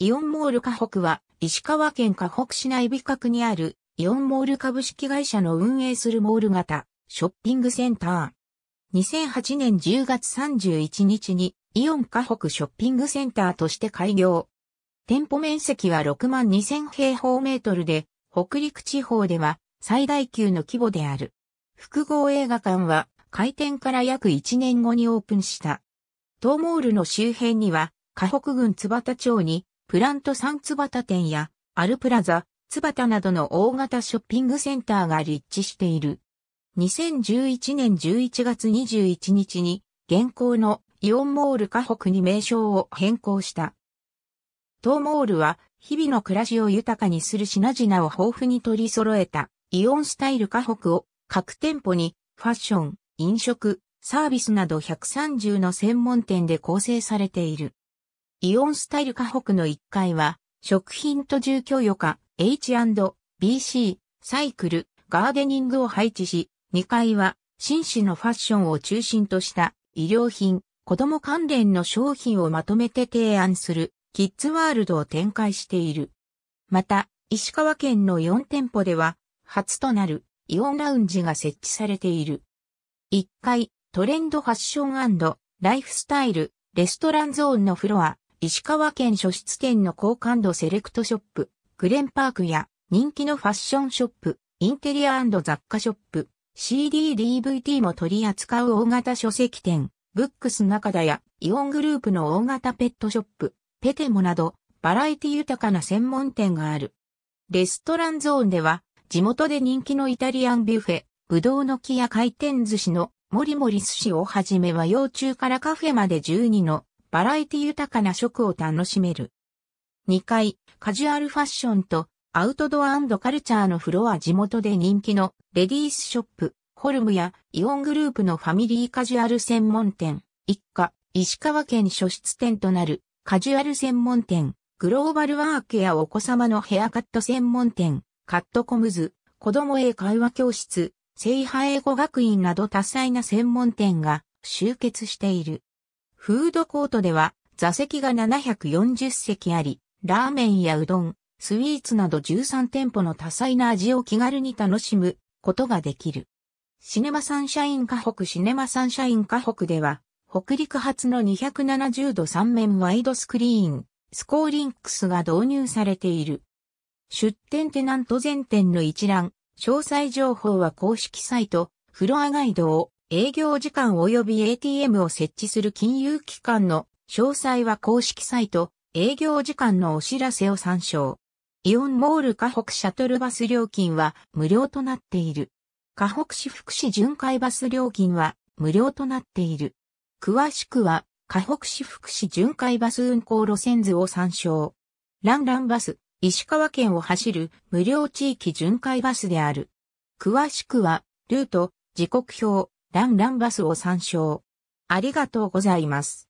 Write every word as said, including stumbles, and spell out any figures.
イオンモール河北は、石川県河北市内美角にある、イオンモール株式会社の運営するモール型、ショッピングセンター。にせんはちねんじゅうがつさんじゅういちにちに、イオン河北ショッピングセンターとして開業。店舗面積はろくまんにせんへいほうメートルで、北陸地方では最大級の規模である。複合映画館は、開店から約いちねんごにオープンした。当モールの周辺には、河北郡津幡町に、プラントサン津幡店や、アルプラザ、津幡などの大型ショッピングセンターが立地している。にせんじゅういちねんじゅういちがつにじゅういちにちに、現行のイオンモール河北に名称を変更した。当モールは、日々の暮らしを豊かにする品々を豊富に取り揃えた、イオンスタイル河北を、各店舗に、ファッション、飲食、サービスなどひゃくさんじゅうの専門店で構成されている。イオンスタイル河北のいっかいは、食品と住居余暇、エイチアンドビーシー、サイクル、ガーデニングを配置し、にかいは、紳士のファッションを中心とした、衣料品、子供関連の商品をまとめて提案する、キッズワールドを展開している。また、石川県のよんてんぽでは、初となる、イオンラウンジが設置されている。いっかい、トレンドファッション&ライフスタイル、レストランゾーンのフロア、石川県初出店の好感度セレクトショップ、グレンパークや人気のファッションショップ、インテリア&雑貨ショップ、シーディーディーブイティー も取り扱う大型書籍店、ブックス中田やイオングループの大型ペットショップ、ペテモなどバラエティ豊かな専門店がある。レストランゾーンでは地元で人気のイタリアンビュッフェ、ぶどうの木や回転寿司のもりもり寿司をはじめ和洋中からカフェまでじゅうにのバラエティ豊かな食を楽しめる。にかい、カジュアルファッションとアウトドア&カルチャーのフロア地元で人気のレディースショップ、ホルムやイオングループのファミリーカジュアル専門店、Ikka、石川県初出店となるカジュアル専門店、グローバルワークやお子様のヘアカット専門店、カットコムズ、子供英会話教室、聖波英語学院など多彩な専門店が集結している。フードコートでは座席がななひゃくよんじゅっせきあり、ラーメンやうどん、スイーツなどじゅうさんてんぽの多彩な味を気軽に楽しむことができる。シネマサンシャイン河北シネマサンシャイン河北では、北陸初のにひゃくななじゅうどさんめんワイドスクリーン、スコーリンクスが導入されている。出店テナント全店の一覧、詳細情報は公式サイト、フロアガイドを、営業時間及び エーティーエム を設置する金融機関の詳細は公式サイト、営業時間のお知らせを参照。イオンモール河北シャトルバス料金は無料となっている。河北市福祉巡回バス料金は無料となっている。詳しくは河北市福祉巡回バス運行路線図を参照。ランランバス、石川県を走る無料地域巡回バスである。詳しくはルート、時刻表、ランランバスを参照。ありがとうございます。